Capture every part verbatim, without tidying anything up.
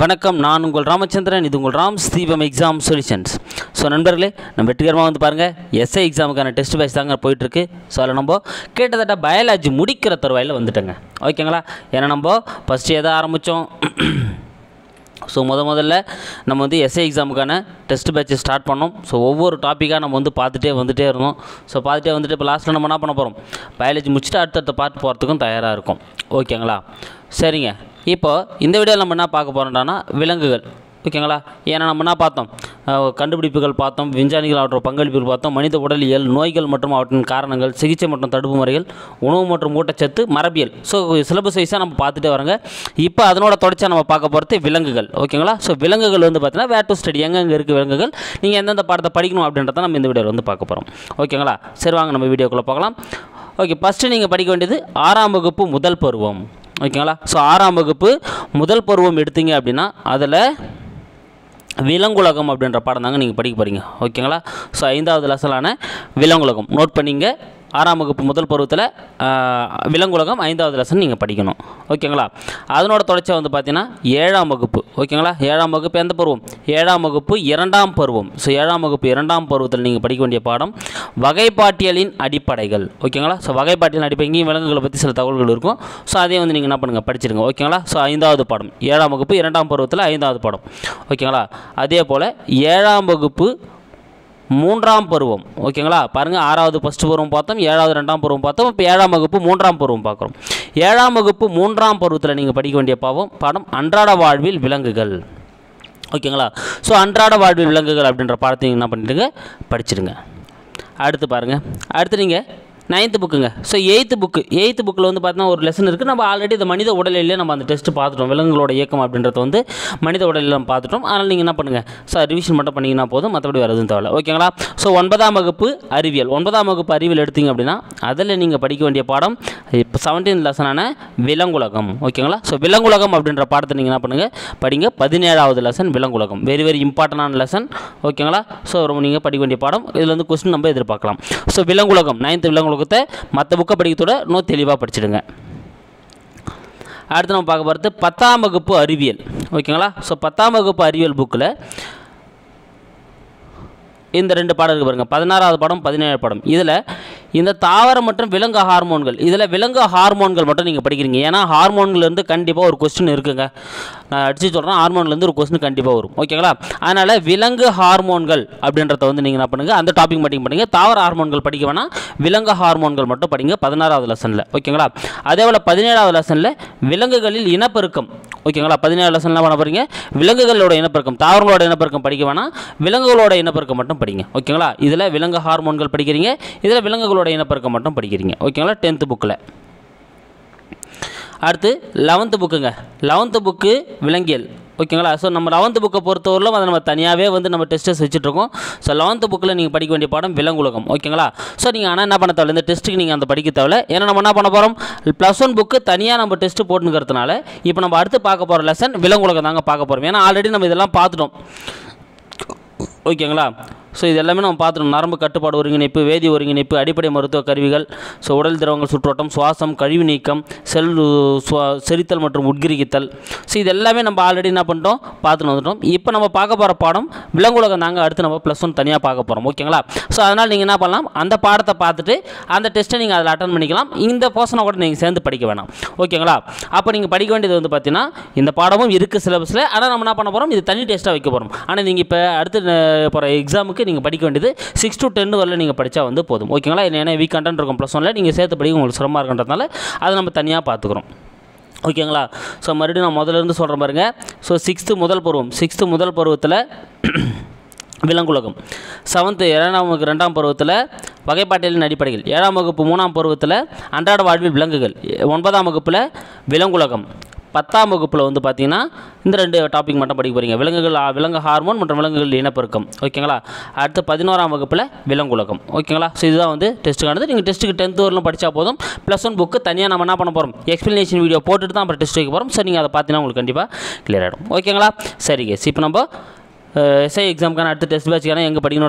வணக்கம். நான் உங்கள் ராமச்சந்திரன். இது உங்கள் ராம்ஸ் தீபம் எக்ஸாம் சொல்யூஷன்ஸ். ஸோ நண்பர்களே, நம்ம வெற்றிகரமாக வந்து பாருங்கள், எஸ்ஐ எக்ஸாமுக்கான டெஸ்ட் பேட்ச் தாங்க போயிட்டுருக்கு. ஸோ அதில் நம்ம கிட்டத்தட்ட பயாலஜி முடிக்கிற தருவாயில் வந்துட்டேங்க. ஓகேங்களா? ஏன்னா நம்ம ஃபஸ்ட்டு எதை ஆரம்பித்தோம்? ஸோ முத முதல்ல நம்ம வந்து எஸ்ஐ எக்ஸாமுக்கான டெஸ்ட் பேட்ச்சை ஸ்டார்ட் பண்ணோம். ஸோ ஒவ்வொரு டாப்பிக்காக நம்ம வந்து பார்த்துட்டே வந்துகிட்டே இருந்தோம். ஸோ பார்த்துட்டே வந்துட்டு இப்போ லாஸ்ட்டில் நம்ம என்ன பண்ண போகிறோம்? பயாலஜி முடிச்சுட்டு அடுத்தடுத்த பார்ட் போகிறதுக்கும் தயாராக இருக்கும். ஓகேங்களா? சரிங்க. இப்போ இந்த வீடியோவில் நம்ம என்ன பார்க்க போகிறோம்டானா விலங்குகள். ஓகேங்களா? ஏன்னா நம்ம என்ன பார்த்தோம்? கண்டுபிடிப்புகள் பார்த்தோம், விஞ்ஞானிகள் அவற்ற பங்களிப்புகள் பார்த்தோம், மனித உடலியல், நோய்கள் மற்றும் அவற்றின் காரணங்கள், சிகிச்சை மற்றும் தடுப்பு முறைகள், உணவு மற்றும் ஊட்டச்சத்து, மரபியல். ஸோ சிலபஸ் வைஸாக நம்ம பார்த்துட்டே வரங்க. இப்போ அதனோட தொடர்ச்சியாக நம்ம பார்க்க போகிறது விலங்குகள். ஓகேங்களா? ஸோ விலங்குகள் வந்து பார்த்தீங்கன்னா வேர் டு ஸ்டடி, எங்கெங்கே இருக்குது விலங்குகள், நீங்கள் எந்தெந்த பாடத்தை படிக்கணும் அப்படின்றத நம்ம இந்த வீடியோவில் வந்து பார்க்க போகிறோம். ஓகேங்களா? சரி, வாங்க நம்ம வீடியோக்குள்ளே பார்க்கலாம். ஓகே, ஃபஸ்ட்டு நீங்கள் படிக்க வேண்டியது ஆறாம் வகுப்பு முதல் பருவம். ஓகேங்களா? ஸோ ஆறாம் வகுப்பு முதல் பருவம் எடுத்தீங்க அப்படின்னா அதில் விலங்குலகம் அப்படின்ற பாடம் தாங்க நீங்கள் படிக்க போகிறீங்க. ஓகேங்களா? ஸோ ஐந்தாவது லெசனான விலங்குலகம் நோட் பண்ணிங்க. ஆறாம் வகுப்பு முதல் பருவத்தில் விலங்குலகம் ஐந்தாவது லெசன் நீங்கள் படிக்கணும். ஓகேங்களா? அதனோட தொடர்ச்சியாக வந்து பார்த்தீங்கன்னா ஏழாம் வகுப்பு. ஓகேங்களா? ஏழாம் வகுப்பு எந்த பருவம்? ஏழாம் வகுப்பு இரண்டாம் பருவம். ஸோ ஏழாம் வகுப்பு இரண்டாம் பருவத்தில் நீங்கள் படிக்க வேண்டிய பாடம் வகைப்பாட்டியலின் அடிப்படைகள். ஓகேங்களா? ஸோ வகைப்பாட்டியலின் அடிப்படையும் விலங்குகளை பற்றி சில தகவல்கள் இருக்கும். ஸோ அதையும் வந்து நீங்கள் என்ன பண்ணுங்கள், படிச்சிருங்க. ஓகேங்களா? ஸோ ஐந்தாவது பாடம் ஏழாம் வகுப்பு இரண்டாம் பருவத்தில் ஐந்தாவது பாடம். ஓகேங்களா? அதே போல் ஏழாம் வகுப்பு மூன்றாம் பருவம். ஓகேங்களா? பாருங்கள், ஆறாவது ஃபஸ்ட்டு பருவம் பார்த்தோம், ஏழாவது ரெண்டாம் பருவம் பார்த்தோம், இப்போ ஏழாம் வகுப்பு மூன்றாம் பருவம் பார்க்குறோம். ஏழாம் வகுப்பு மூன்றாம் பருவத்தில் நீங்கள் படிக்க வேண்டிய பாவம் பாடம் அன்றாட வாழ்வில் விலங்குகள். ஓகேங்களா? ஸோ அன்றாட வாழ்வில் விலங்குகள் அப்படின்ற பாடத்தை நீங்கள் என்ன பண்ணிடுங்க, படிச்சுடுங்க. அடுத்து பாருங்கள், அடுத்து நீங்கள் நைன்த்து புக்குங்க. ஸோ எயித்து புக்கு எயித்து புக்கில் வந்து பார்த்தீங்கன்னா ஒரு லெசன் இருக்குது. நம்ம ஆல்ரெடி இந்த மனித உடலிலே நம்ம அந்த டெஸ்ட்டு பார்த்துட்டோம். விலங்குகளோட இயக்கம் அப்படின்றத வந்து மனித உடலில் நம்ம பார்த்துட்டோம். அதனால் நீங்கள் என்ன பண்ணுங்கள், சார் ரிவிஷன் மட்டும் பண்ணிங்கன்னா போதும், மற்றபடி வேறு எதுவும் தேவையில்லை. ஓகேங்களா? ஸோ ஒன்பதாம் வகுப்பு அறிவியல். ஒன்பதாம் வகுப்பு அறிவியல் எடுத்தீங்க அப்படின்னா அதில் நீங்கள் படிக்க வேண்டிய பாடம் இப்போ செவன்டீன் லெசனான விலங்குலகம். ஓகேங்களா? ஸோ விலங்குலகம் அப்படின்ற பாடத்தை நீங்கள் என்ன பண்ணுங்கள், படிங்க. பதினேழாவது லெசன் விலங்குலகம், வெரி வெரி இம்பார்ட்டண்டான லெசன். ஓகேங்களா? ஸோ நீங்கள் படிக்க வேண்டிய பாடம். இதில் வந்து கொஸ்டின் நம்ம எதிர்பார்க்கலாம். ஸோ விலங்குலகம் நைன்த்து விலங்குலகம் மற்ற புக்கை படிக்கத்தோட இன்னும் தெளிவாக படிச்சிடுங்க. அடுத்து நம்ம பார்க்க போகிறது பத்தாம் வகுப்பு அறிவியல். ஓகேங்களா? ஸோ பத்தாம் வகுப்பு அறிவியல் புக்கில் இந்த ரெண்டு பாடம் இருக்குது பாருங்கள், பதினாறாவது பாடம் பதினேழாவது பாடம். இதில் இந்த தாவரம் மற்றும் விலங்கு ஹார்மோன்கள், இதில் விலங்கு ஹார்மோன்கள் மட்டும் நீங்கள் படிக்கிறீங்க. ஏன்னா ஹார்மோன்லேருந்து கண்டிப்பாக ஒரு கொஸ்டின் இருக்குங்க. நான் அடித்து சொல்கிறேன், ஹார்மோன்லேருந்து ஒரு கொஸ்டின் கண்டிப்பாக வரும். ஓகேங்களா? அதனால் விலங்கு ஹார்மோன்கள் அப்படின்றத வந்து நீங்கள் என்ன பண்ணுங்கள், அந்த டாபிக் மட்டும் படிங்க. தாவர ஹார்மோன்கள் படிக்க வேணால், விலங்கு ஹார்மோன்கள் மட்டும் படிங்க பதினாறாவது லெசனில். ஓகேங்களா? அதே போல் பதினேழாவது லெசனில் விலங்குகளில் இனப்பெருக்கம். ஓகேங்களா? பதினேழு லெசனில் பண்ண போகிறீங்க விலங்குகளோட இனப்பெருக்கம். தாவரங்களோட இனப்பெருக்கம் படிக்க வேணால், விலங்குகளோட இனப்பெருக்கம் மட்டும் படிங்க. ஓகேங்களா? இதில் விலங்கு ஹார்மோன்கள் படிக்கிறீங்க, இதில் விலங்குகளோட இனப்பெருக்கம் மட்டும் படிக்கிறீங்க. ஓகேங்களா? டென்த்து புக்கில். அடுத்து லெவன்த்து புக்குங்க. லெவன்த்து புக்கு விலங்கியல். ஓகேங்களா? ஸோ நம்ம லெவன்த்து புக்கை பொறுத்தவரையிலும் அதை நம்ம தனியாகவே வந்து நம்ம டெஸ்ட்டஸ் வச்சுட்ருக்கோம். ஸோ லெவன்த்து புக்கில் நீங்கள் படிக்க வேண்டிய பாடம் விலங்குலகம். ஓகேங்களா? ஸோ நீங்கள் ஆனால் என்ன பண்ண தேவை, இந்த டெஸ்ட்டுக்கு நீங்கள் அந்த படிக்க தேவை. ஏன்னா நம்ம என்ன பண்ண போகிறோம், ப்ளஸ் ஒன் புக்கு தனியாக நம்ம டெஸ்ட்டு போட்டுங்கிறதுனால இப்போ நம்ம அடுத்து பார்க்க போகிற லெசன் விலங்குலகம் தாங்க பார்க்க போகிறோம். ஏன்னா ஆல்ரெடி நம்ம இதெல்லாம் பார்த்துட்டோம். ஓகேங்களா? ஸோ இது எல்லாமே நம்ம பார்த்துட்டோம். நரம்பு கட்டுப்பாடு ஒருங்கிணைப்பு, வேதி ஒருங்கிணைப்பு, அடிப்படை மருத்துவ கருவிகள், ஸோ உடல் திரவங்கள் சுற்றோட்டம், சுவாசம், கழிவு நீக்கம், செல் செரித்தல் மற்றும் உட்கிரிகித்தல். ஸோ இது எல்லாமே நம்ம ஆல்ரெடி என்ன பண்ணிட்டோம், பார்த்துட்டு வந்துட்டோம். இப்போ நம்ம பார்க்க போகிற பாடம் விலங்குலகம் தாங்க அடுத்து நம்ம ப்ளஸ் ஒன் தனியாக பார்க்க போகிறோம். ஓகேங்களா? ஸோ அதனால் நீங்கள் என்ன பண்ணலாம், அந்த பாடத்தை பார்த்துட்டு அந்த டெஸ்ட்டை நீங்கள் அதில் அட்டன் பண்ணிக்கலாம். இந்த போர்ஷனை கூட நீங்கள் சேர்ந்து படிக்க வேணாம். ஓகேங்களா? அப்போ நீங்கள் படிக்க வேண்டியது வந்து பார்த்தீங்கன்னா இந்த பாடமும் இருக்குது சிலபஸில். ஆனால் நம்ம என்ன பண்ண போகிறோம், இது தனி டெஸ்ட்டாக வைக்க போகிறோம். ஆனால் நீங்கள் இப்போ அடுத்து போகிற எக்ஸாமுக்கு நீங்கள் படிக்க வேண்டியது சிக்ஸ் டு டென் வரல நீங்கள் படித்தா வந்து போதும். ஓகேங்களா? ஏன்னா வீக் கண்டென்ட் இருக்கும் ப்ளஸ் ஒன்ல, நீங்கள் சேர்த்து படிக்க உங்களுக்கு சிரமமாக இருக்கின்றதுனால அதை நம்ம தனியாக பார்த்துக்கிறோம். ஓகேங்களா? ஸோ மறுபடியும் நான் முதல்லேருந்து சொல்கிறேன் பாருங்கள். ஸோ சிக்ஸ்த்து முதல் பருவம், சிக்ஸ்த்து முதல் பருவத்தில் விலங்குலகம், செவன்த்து ஏழாம் வகுப்பு ரெண்டாம் பருவத்தில் வகைப்பாட்டியலின் அடிப்படைகள், ஏழாம் வகுப்பு மூணாம் பருவத்தில் அன்றாட வாழ்வில் விலங்குகள், ஒன்பதாம் வகுப்பில் விலங்குலகம், பத்தாம் வகுப்பில் வந்து பார்த்தீங்கன்னா இந்த ரெண்டு டாபிக் மட்டும் படிக்க போகிறீங்க, விலங்குகள் விலங்கு ஹார்மோன் மற்றும் விலங்குகள் இனப்பெருக்கம். ஓகேங்களா? அடுத்து பதினோராம் வகுப்பில் விலங்குலகம். ஓகேங்களா? ஸோ இதுதான் வந்து டெஸ்ட்டுக்கானது. நீங்கள் டெஸ்ட்டுக்கு டென்த்து வரலும் படித்தா போதும். ப்ளஸ் ஒன் புக்கு தனியாக நம்ம என்ன பண்ண போகிறோம், எக்ஸ்ப்ளனேஷன் வீடியோ போட்டுட்டு தான் அப்புறம் டெஸ்ட் வைக்க போகிறோம். ஸோ நீங்கள் அதை பார்த்தீங்கன்னா உங்களுக்கு கண்டிப்பாக கிளியர் ஆகிடும். ஓகேங்களா? சரிங்க. இப்போ நம்ம say exam at the test batch and Padino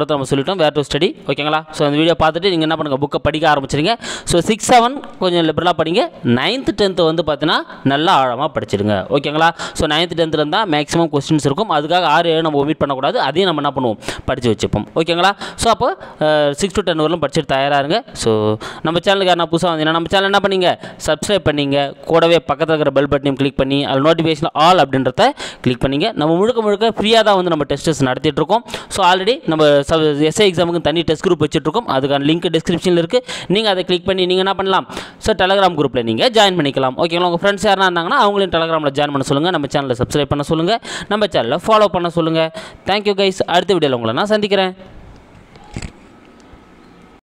where to study. Okay, so the video path in a book of Padika. So six seven liberal padinga, ninth tenth on the Patana, Nala Padinga. Okay, so ninth tenth maximum questions circum, Azga are and vomit Panagoda, Adina Manapano, Padjochipum. Okay, so upper six to ten over purchase tire. So number channel Ganapusa and number channel Napaninga, subscribe Paninga, Kodaway Pakata bell button click Pani, I'll notification all up dinner, click Paninga, Namurka Priya on the number test. So already number essay exam test group வச்சிட்டிருக்கோம் அதுக்கான link description ல இருக்கு நீங்க அதை click பண்ணி நீங்க என்ன பண்ணலாம் so Telegram group ல நீங்க join பண்ணிக்கலாம் ஓகேங்களா உங்க फ्रेंड्स யாரா இருந்தாங்கன்னா அவங்களே Telegram ல join பண்ண சொல்லுங்க நம்ம சேனலை subscribe பண்ண சொல்லுங்க நம்ம சேனலை follow பண்ண சொல்லுங்க thank you guys அடுத்த வீடியோல உங்களை நான் சந்திக்கிறேன்